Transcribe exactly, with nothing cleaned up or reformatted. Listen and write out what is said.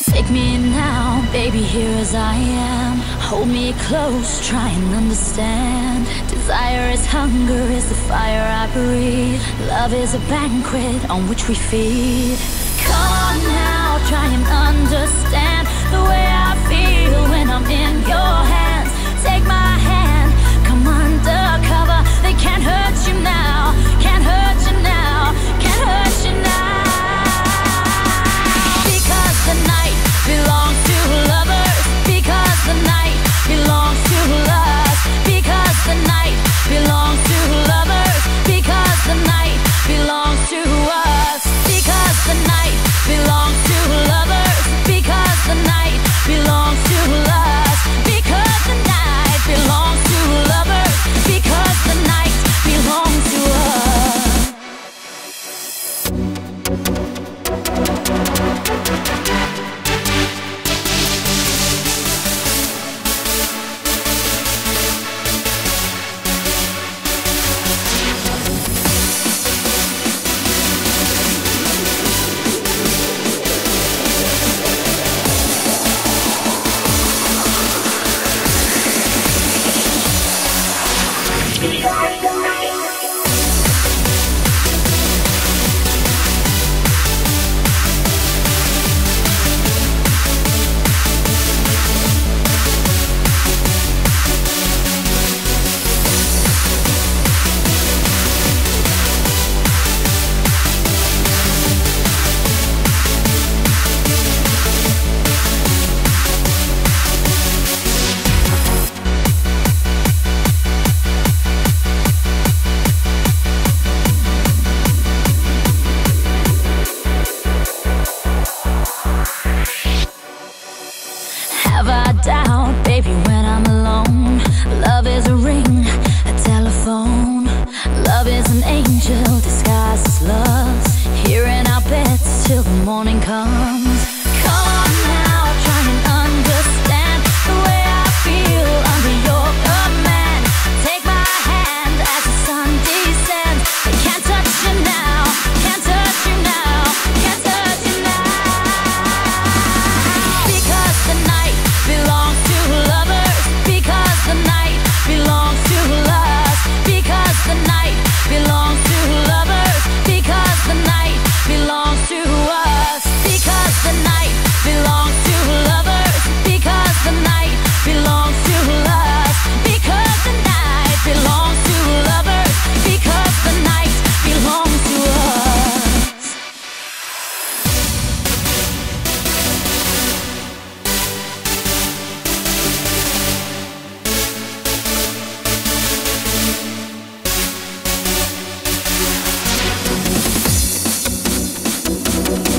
Take me now, baby, here as I am. Hold me close, try and understand. Desire is hunger, is the fire I breathe. Love is a banquet on which we feed. Come now, try and understand the way I feel when I'm in your hands. Take my hand, come under cover. They can't hurt you now, can't hurt you now, can't hurt you now. Because the night belongs to lovers. Because the night belongs to us. Because the night belongs to lovers. Because the night belongs to us. Because the night belongs to lovers. Because the night belongs to us. Because the night belongs to lovers. Because the night belongs to us. We'll be right back.